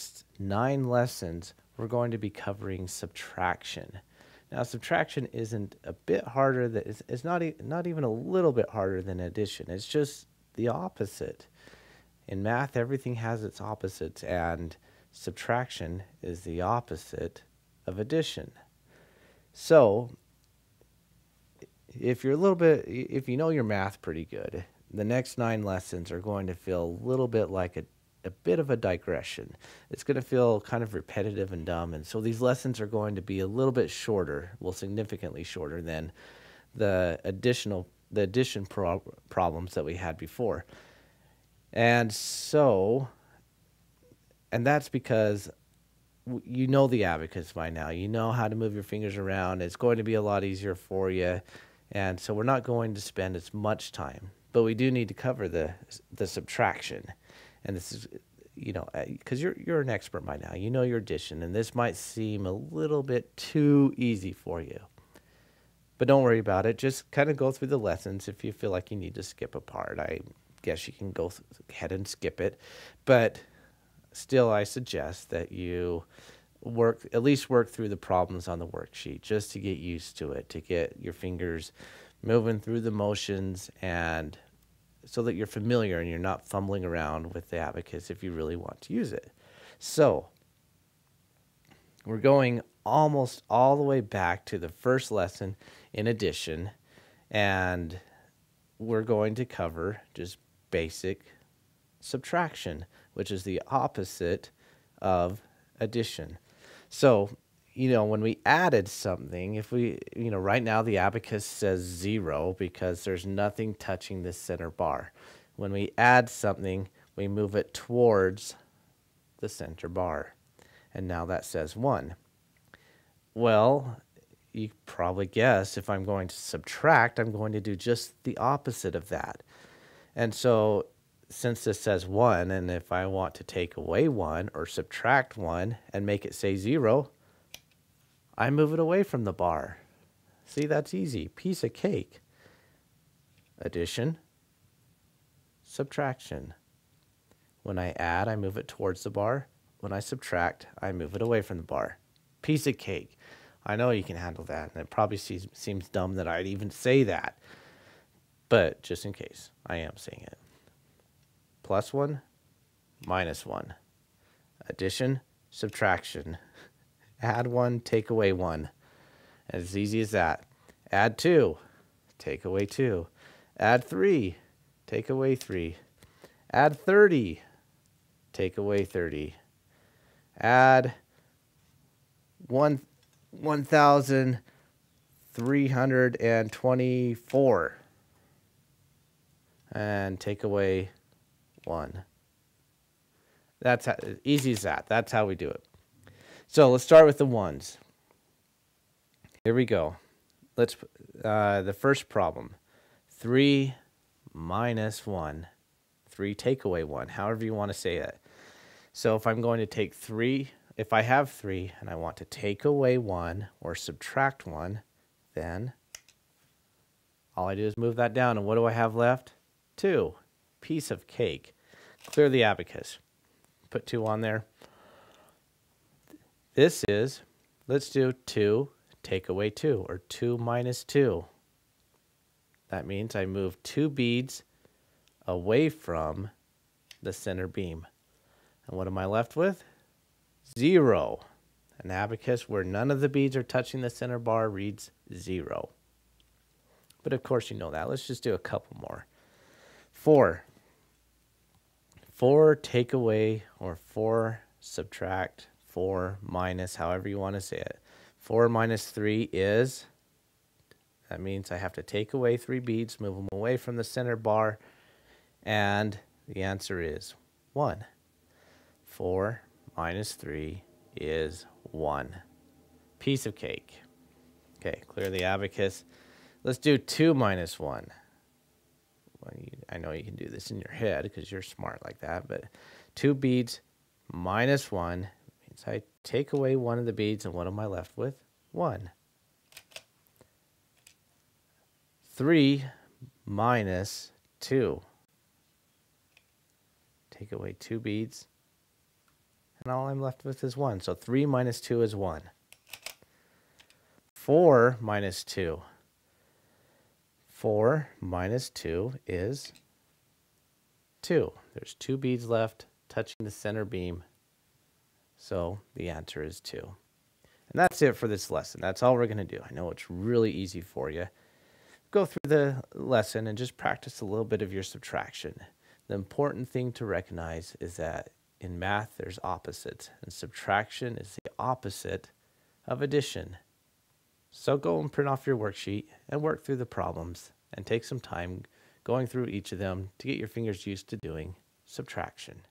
next 9 lessons, we're going to be covering subtraction. Now, subtraction isn't a bit harder, it's not even a little bit harder than addition. It's just the opposite. In math, everything has its opposites, and subtraction is the opposite of addition. So, if you know your math pretty good, the next 9 lessons are going to feel a little bit like a bit of a digression. It's going to feel kind of repetitive and dumb, and so these lessons are going to be a little bit shorter, well, significantly shorter than the addition problems that we had before. And that's because you know the abacus by now. You know how to move your fingers around. It's going to be a lot easier for you, and so we're not going to spend as much time. But we do need to cover the subtraction. And this is, you know, because you're an expert by now. You know your addition, and this might seem a little bit too easy for you. But don't worry about it. Just kind of go through the lessons if you feel like you need to skip a part. I guess you can go ahead and skip it. But still, I suggest that you at least work through the problems on the worksheet just to get used to it, to get your fingers moving through the motions, and so that you're familiar and you're not fumbling around with the abacus if you really want to use it. So we're going almost all the way back to the first lesson in addition, and we're going to cover just basic subtraction, which is the opposite of addition. So, you know, when we added something, if we, you know, right now the abacus says 0 because there's nothing touching this center bar. When we add something, we move it towards the center bar. And now that says 1. Well, you probably guess if I'm going to subtract, I'm going to do just the opposite of that. And so, since this says 1, and if I want to take away 1 or subtract 1 and make it say 0, I move it away from the bar. See, that's easy. Piece of cake. Addition, subtraction. When I add, I move it towards the bar. When I subtract, I move it away from the bar. Piece of cake. I know you can handle that, and it probably seems dumb that I'd even say that. But just in case, I am saying it. Plus 1, minus 1. Addition, subtraction. Add 1, take away 1. As easy as that. Add 2, take away 2. Add 3, take away 3. Add 30, take away 30. Add 1,324 and take away 1. That's how easy as that. That's how we do it. So let's start with the ones. Here we go. Let's the first problem. 3 minus 1. 3 take away 1. However you want to say it. So if I'm going to take 3, if I have 3 and I want to take away 1 or subtract 1, then all I do is move that down. And what do I have left? 2. Piece of cake. Clear the abacus. Put 2 on there. This is, let's do 2, take away 2, or 2 minus 2. That means I move 2 beads away from the center beam. And what am I left with? 0. An abacus where none of the beads are touching the center bar reads 0. But of course you know that. Let's just do a couple more. 4. 4 take away, or 4 subtract 4 minus, however you want to say it. 4 minus 3 is, that means I have to take away 3 beads, move them away from the center bar, and the answer is 1. 4 minus 3 is 1. Piece of cake. Okay, clear the abacus. Let's do 2 minus 1. Well, I know you can do this in your head because you're smart like that, but 2 beads minus 1. So I take away 1 of the beads, and what am I left with? 1. 3 minus 2. Take away 2 beads, and all I'm left with is 1. So 3 minus 2 is 1. 4 minus 2. 4 minus 2 is 2. There's 2 beads left touching the center beam. So the answer is 2. And that's it for this lesson. That's all we're going to do. I know it's really easy for you. Go through the lesson and just practice a little bit of your subtraction. The important thing to recognize is that in math, there's opposites, and subtraction is the opposite of addition. So go and print off your worksheet and work through the problems and take some time going through each of them to get your fingers used to doing subtraction.